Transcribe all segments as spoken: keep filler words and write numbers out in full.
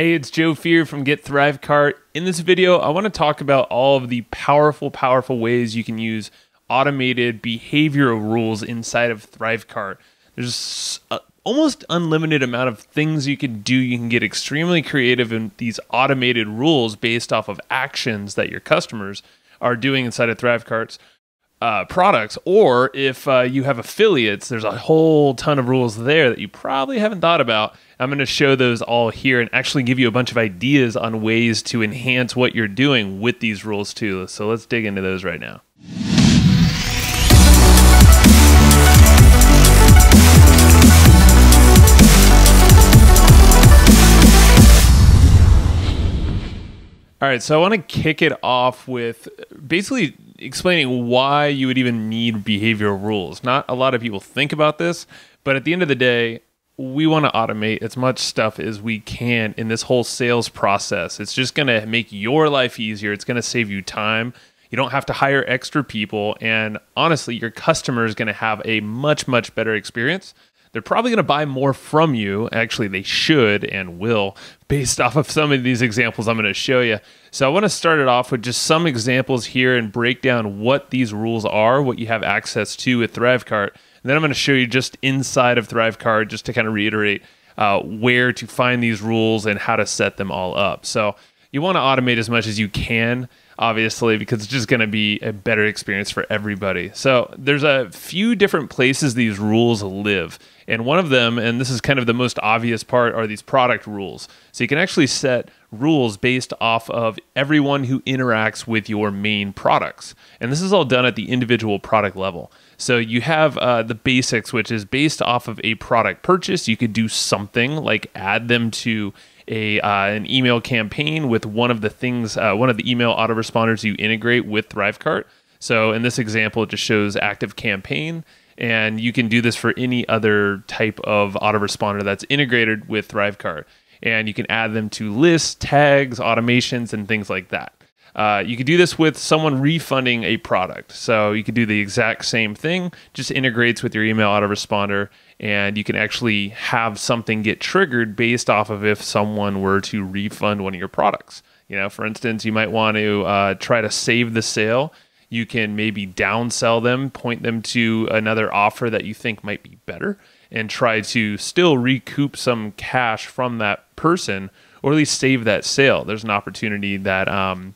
Hey, it's Joe Fear from Get ThriveCart. In this video, I want to talk about all of the powerful, powerful ways you can use automated behavioral rules inside of ThriveCart. There's a, almost unlimited amount of things you can do. You can get extremely creative in these automated rules based off of actions that your customers are doing inside of ThriveCart's uh, products. Or if uh, you have affiliates, there's a whole ton of rules there that you probably haven't thought about. I'm going to show those all here and actually give you a bunch of ideas on ways to enhance what you're doing with these rules too. So let's dig into those right now. All right, so I want to kick it off with basically explaining why you would even need behavioral rules. Not a lot of people think about this, but at the end of the day, we want to automate as much stuff as we can in this whole sales process. It's just going to make your life easier. It's going to save you time. You don't have to hire extra people. And honestly, your customer is going to have a much, much better experience. They're probably going to buy more from you. Actually, they should and will based off of some of these examples I'm going to show you. So I want to start it off with just some examples here and break down what these rules are, what you have access to with ThriveCart. And then I'm going to show you just inside of ThriveCart, just to kind of reiterate uh, where to find these rules and how to set them all up. So you want to automate as much as you can, obviously, because it's just going to be a better experience for everybody. So there's a few different places these rules live. And one of them, and this is kind of the most obvious part, are these product rules. So you can actually set rules based off of everyone who interacts with your main products. And this is all done at the individual product level. So you have uh, the basics, which is based off of a product purchase. You could do something like add them to a uh, an email campaign with one of the things, uh, one of the email autoresponders you integrate with ThriveCart. So in this example, it just shows ActiveCampaign. And you can do this for any other type of autoresponder that's integrated with ThriveCart. And you can add them to lists, tags, automations, and things like that. Uh, you could do this with someone refunding a product. So you could do the exact same thing, just integrates with your email autoresponder, and you can actually have something get triggered based off of if someone were to refund one of your products. You know, for instance, you might want to uh, try to save the sale. You can maybe downsell them, point them to another offer that you think might be better, and try to still recoup some cash from that person, or at least save that sale. There's an opportunity that um,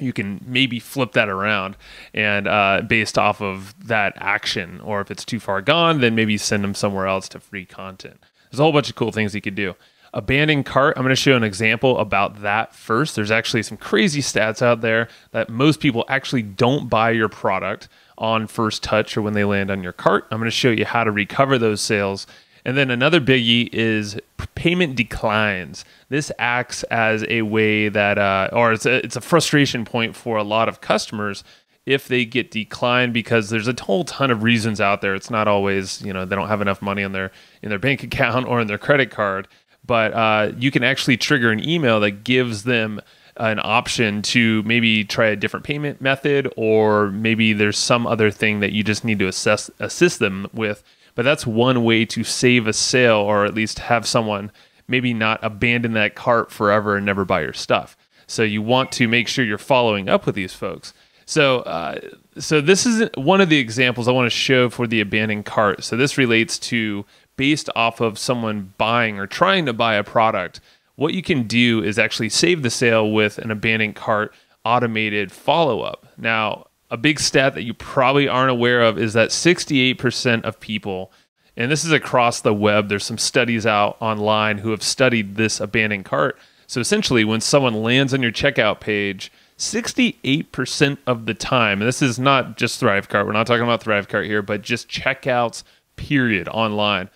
you can maybe flip that around and uh, based off of that action, or if it's too far gone, then maybe send them somewhere else to free content. There's a whole bunch of cool things you could do. Abandoned cart, I'm going to show an example about that first. There's actually some crazy stats out there that most people actually don't buy your product on first touch or when they land on your cart. I'm going to show you how to recover those sales. And then another biggie is payment declines. This acts as a way that, uh, or it's a, it's a frustration point for a lot of customers if they get declined, because there's a whole ton of reasons out there. It's not always, you know, they don't have enough money on their, in their bank account or in their credit card. But uh, you can actually trigger an email that gives them an option to maybe try a different payment method, or maybe there's some other thing that you just need to assess, assist them with. But that's one way to save a sale, or at least have someone maybe not abandon that cart forever and never buy your stuff. So you want to make sure you're following up with these folks. So, uh, so this is one of the examples I want to show for the abandoned cart. So this relates to based off of someone buying or trying to buy a product. What you can do is actually save the sale with an abandoned cart automated follow-up. Now, a big stat that you probably aren't aware of is that sixty-eight percent of people, and this is across the web, there's some studies out online who have studied this abandoned cart. So essentially, when someone lands on your checkout page, sixty-eight percent of the time, and this is not just ThriveCart, we're not talking about ThriveCart here, but just checkouts, period, online.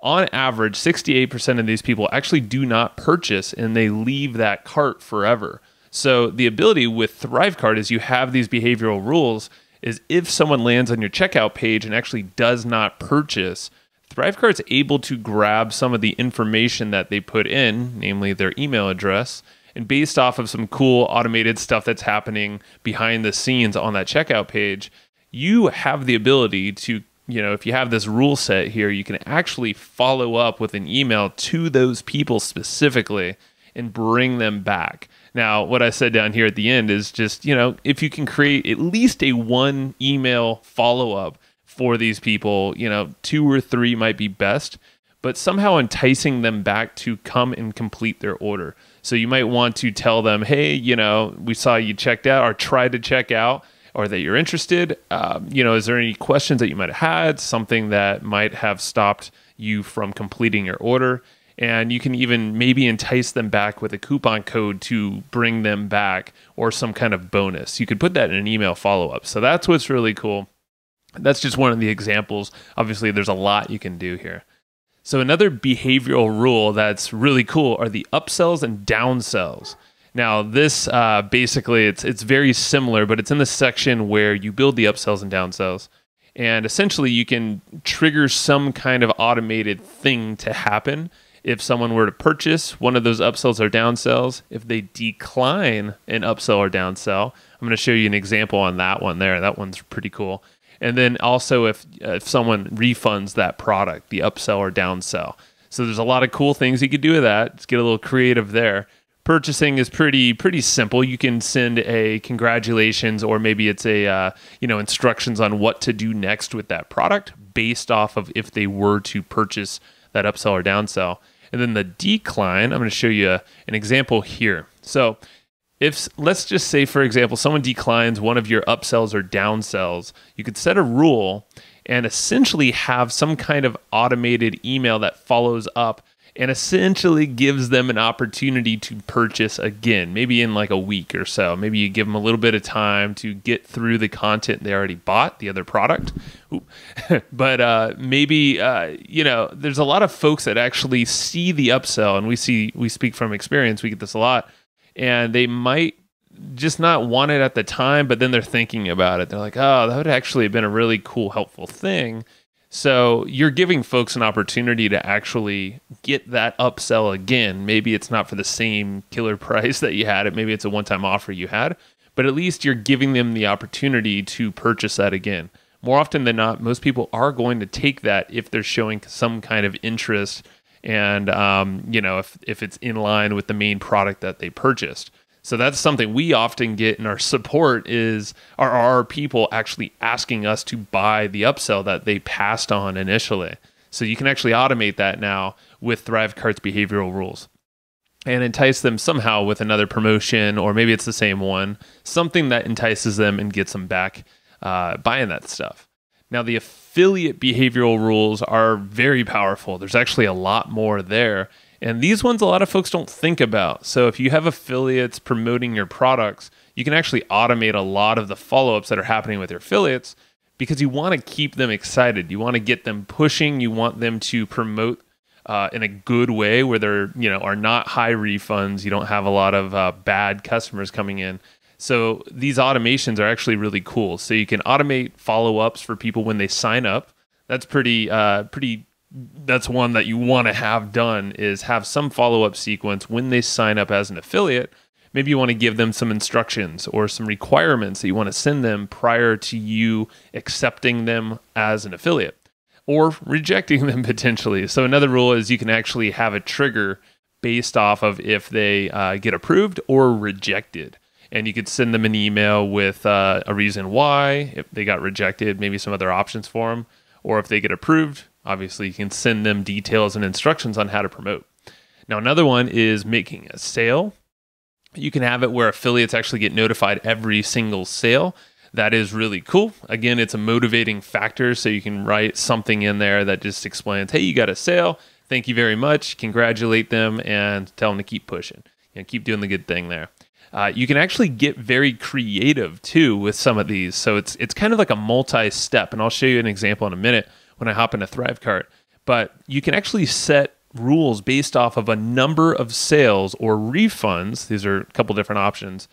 On average, sixty-eight percent of these people actually do not purchase, and they leave that cart forever. So the ability with ThriveCart is you have these behavioral rules is if someone lands on your checkout page and actually does not purchase, ThriveCart's able to grab some of the information that they put in, namely their email address, and based off of some cool automated stuff that's happening behind the scenes on that checkout page, you have the ability to, you know, if you have this rule set here, you can actually follow up with an email to those people specifically and bring them back. Now, what I said down here at the end is just, you know, if you can create at least a one email follow-up for these people, you know, two or three might be best, but somehow enticing them back to come and complete their order. So you might want to tell them, hey, you know, we saw you checked out or tried to check out, or that you're interested. Um, you know, is there any questions that you might have had, something that might have stopped you from completing your order? And you can even maybe entice them back with a coupon code to bring them back or some kind of bonus. You could put that in an email follow-up. So that's what's really cool. That's just one of the examples. Obviously, there's a lot you can do here. So another behavioral rule that's really cool are the upsells and downsells. Now this uh, basically, it's, it's very similar, but it's in the section where you build the upsells and downsells. And essentially you can trigger some kind of automated thing to happen. If someone were to purchase one of those upsells or downsells, if they decline an upsell or downsell, I'm gonna show you an example on that one there. That one's pretty cool. And then also if, uh, if someone refunds that product, the upsell or downsell. So there's a lot of cool things you could do with that. Let's get a little creative there. Purchasing is pretty pretty simple. You can send a congratulations, or maybe it's a uh, you know, instructions on what to do next with that product based off of if they were to purchase that upsell or downsell. And then the decline, I'm going to show you a, an example here. So if, let's just say, for example, someone declines one of your upsells or downsells, you could set a rule and essentially have some kind of automated email that follows up and essentially gives them an opportunity to purchase again, maybe in like a week or so. Maybe you give them a little bit of time to get through the content they already bought, the other product. But uh, maybe, uh, you know, there's a lot of folks that actually see the upsell, and we see, we speak from experience, we get this a lot, and they might just not want it at the time, but then they're thinking about it. They're like, oh, that would actually have been a really cool, helpful thing. So you're giving folks an opportunity to actually get that upsell again. Maybe it's not for the same killer price that you had it. Maybe it's a one-time offer you had, but at least you're giving them the opportunity to purchase that again. More often than not, most people are going to take that if they're showing some kind of interest and um, you know, if, if it's in line with the main product that they purchased. So that's something we often get in our support is are our people actually asking us to buy the upsell that they passed on initially. So you can actually automate that now with ThriveCart's behavioral rules and entice them somehow with another promotion, or maybe it's the same one, something that entices them and gets them back uh, buying that stuff. Now the affiliate behavioral rules are very powerful. There's actually a lot more there. And these ones a lot of folks don't think about. So if you have affiliates promoting your products, you can actually automate a lot of the follow-ups that are happening with your affiliates because you want to keep them excited. You want to get them pushing. You want them to promote uh, in a good way where there you know, are not high refunds. You don't have a lot of uh, bad customers coming in. So these automations are actually really cool. So you can automate follow-ups for people when they sign up. That's pretty, uh, pretty that's one that you want to have done is have some follow-up sequence when they sign up as an affiliate. Maybe you want to give them some instructions or some requirements that you want to send them prior to you accepting them as an affiliate or rejecting them potentially. So another rule is you can actually have a trigger based off of if they uh, get approved or rejected. And you could send them an email with uh, a reason why, if they got rejected, maybe some other options for them, or if they get approved, obviously, you can send them details and instructions on how to promote. Now, another one is making a sale. You can have it where affiliates actually get notified every single sale. That is really cool. Again, it's a motivating factor, so you can write something in there that just explains, hey, you got a sale. Thank you very much. Congratulate them and tell them to keep pushing. You know, keep doing the good thing there. Uh, you can actually get very creative, too, with some of these. So it's, it's kind of like a multi-step, and I'll show you an example in a minute when I hop into ThriveCart, but you can actually set rules based off of a number of sales or refunds. These are a couple different options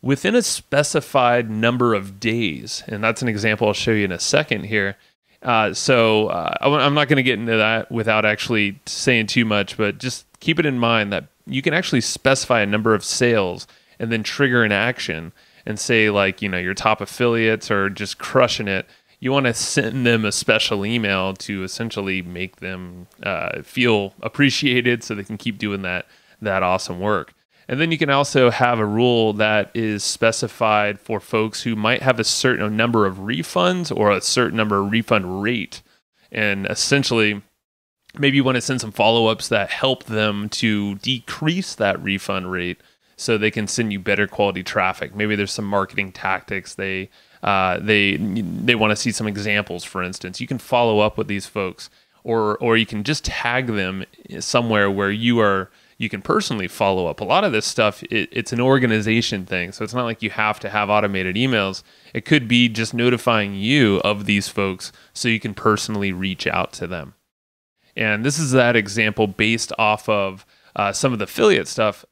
within a specified number of days. And that's an example I'll show you in a second here. Uh, so uh, I'm not going to get into that without actually saying too much, but just keep it in mind that you can actually specify a number of sales and then trigger an action and say, like, you know, your top affiliates are just crushing it. You want to send them a special email to essentially make them uh, feel appreciated so they can keep doing that that awesome work. And then you can also have a rule that is specified for folks who might have a certain number of refunds or a certain number of refund rate. And essentially, maybe you want to send some follow-ups that help them to decrease that refund rate so they can send you better quality traffic. Maybe there's some marketing tactics. They, uh, they, they want to see some examples, for instance. You can follow up with these folks, or, or you can just tag them somewhere where you are... you can personally follow up. A lot of this stuff, it, it's an organization thing. So it's not like you have to have automated emails. It could be just notifying you of these folks so you can personally reach out to them. And this is that example based off of uh, some of the affiliate stuff.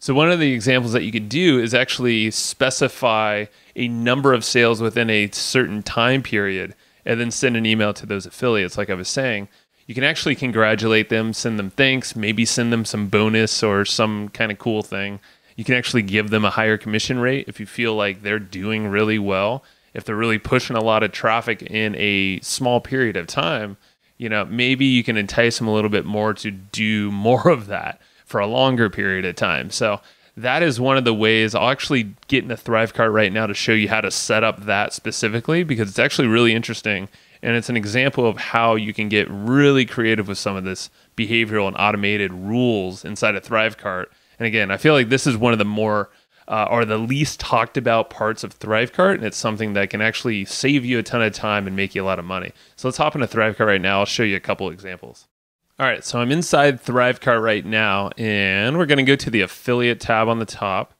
So one of the examples that you could do is actually specify a number of sales within a certain time period and then send an email to those affiliates, like I was saying. You can actually congratulate them, send them thanks, maybe send them some bonus or some kind of cool thing. You can actually give them a higher commission rate if you feel like they're doing really well. If they're really pushing a lot of traffic in a small period of time, you know, maybe you can entice them a little bit more to do more of that for a longer period of time. So that is one of the ways. I'll actually get in the ThriveCart right now to show you how to set up that specifically, because it's actually really interesting. And it's an example of how you can get really creative with some of this behavioral and automated rules inside of ThriveCart. And again, I feel like this is one of the more uh, or the least talked about parts of ThriveCart. And it's something that can actually save you a ton of time and make you a lot of money. So let's hop into ThriveCart right now. I'll show you a couple examples. All right, so I'm inside ThriveCart right now, and we're gonna go to the affiliate tab on the top.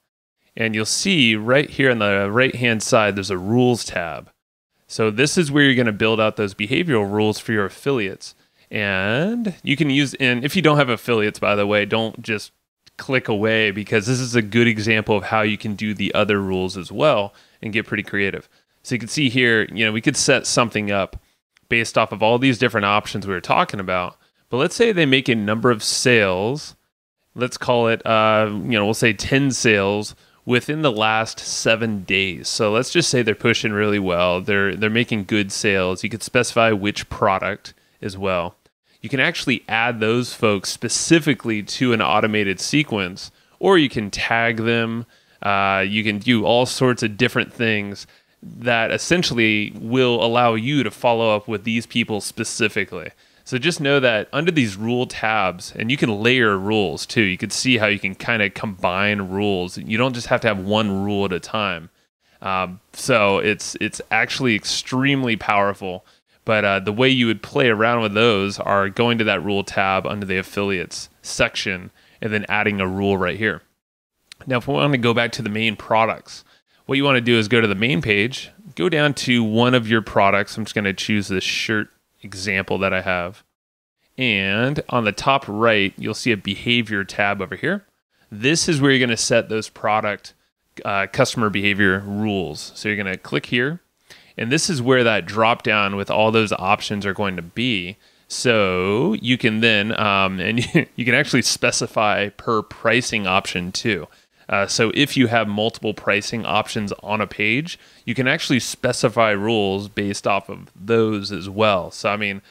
And you'll see right here on the right-hand side, there's a rules tab. So this is where you're going to build out those behavioral rules for your affiliates. And you can use, and if you don't have affiliates, by the way, don't just click away, because this is a good example of how you can do the other rules as well and get pretty creative. So you can see here, you know, we could set something up based off of all these different options we were talking about. But let's say they make a number of sales. Let's call it, uh, you know, we'll say ten sales within the last seven days. So let's just say they're pushing really well. They're, they're making good sales. You could specify which product as well. You can actually add those folks specifically to an automated sequence, or you can tag them. Uh, you can do all sorts of different things that essentially will allow you to follow up with these people specifically. So just know that under these rule tabs, and you can layer rules too. You can see how you can kind of combine rules. You don't just have to have one rule at a time. Um, so it's it's actually extremely powerful. But uh, the way you would play around with those are going to that rule tab under the affiliates section and then adding a rule right here. Now, if we want to go back to the main products, what you want to do is go to the main page, go down to one of your products. I'm just going to choose this shirt example that I have. And on the top right, you'll see a behavior tab over here. This is where you're going to set those product uh, customer behavior rules. So you're going to click here, and this is where that drop down with all those options are going to be. So you can then, um, and you can actually specify per pricing option too. Uh, so if you have multiple pricing options on a page, you can actually specify rules based off of those as well. So, I mean,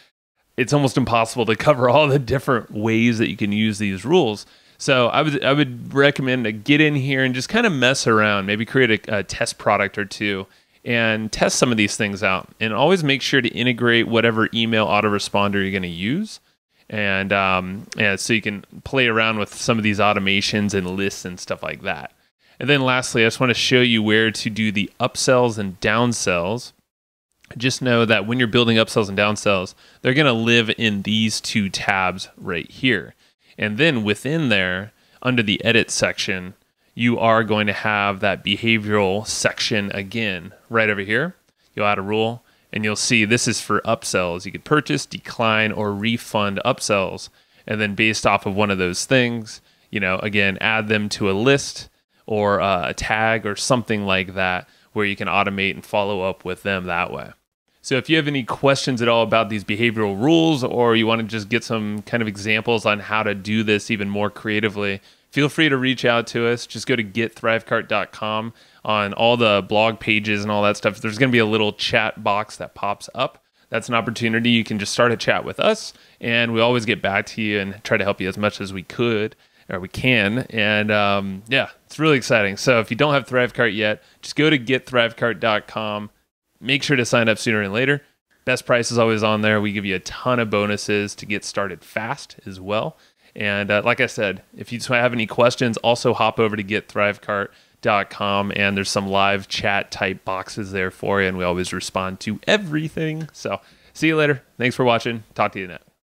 it's almost impossible to cover all the different ways that you can use these rules. So I would, I would recommend to get in here and just kind of mess around, maybe create a, a test product or two and test some of these things out. And always make sure to integrate whatever email autoresponder you're going to use. And um, yeah, so you can play around with some of these automations and lists and stuff like that. And then lastly, I just want to show you where to do the upsells and downsells. Just know that when you're building upsells and downsells, they're going to live in these two tabs right here. And then within there, under the edit section, you are going to have that behavioral section again right over here. You'll add a rule. And you'll see this is for upsells. You could purchase, decline, or refund upsells. And then based off of one of those things, you know, again, add them to a list or uh, a tag or something like that, where you can automate and follow up with them that way. So if you have any questions at all about these behavioral rules, or you want to just get some kind of examples on how to do this even more creatively, feel free to reach out to us. Just go to get thrivecart dot com. On all the blog pages and all that stuff, there's going to be a little chat box that pops up. That's an opportunity. You can just start a chat with us, and we always get back to you and try to help you as much as we could. or we can. And um, yeah, it's really exciting. So if you don't have ThriveCart yet, just go to get thrive cart dot com. Make sure to sign up sooner than later. Best price is always on there. We give you a ton of bonuses to get started fast as well. And uh, like I said, if you have any questions, also hop over to get thrive cart dot com, and there's some live chat type boxes there for you, and we always respond to everything. So see you later. Thanks for watching. Talk to you next.